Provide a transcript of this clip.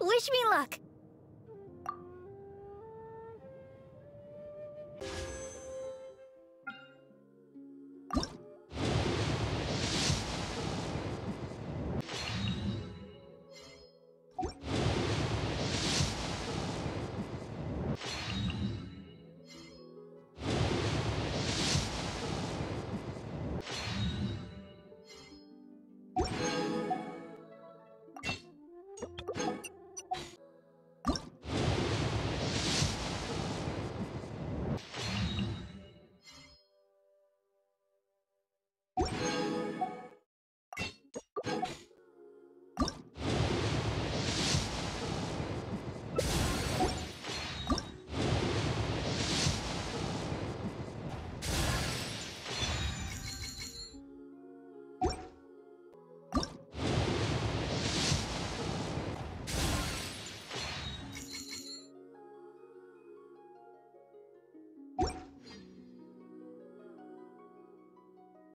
Wish me luck.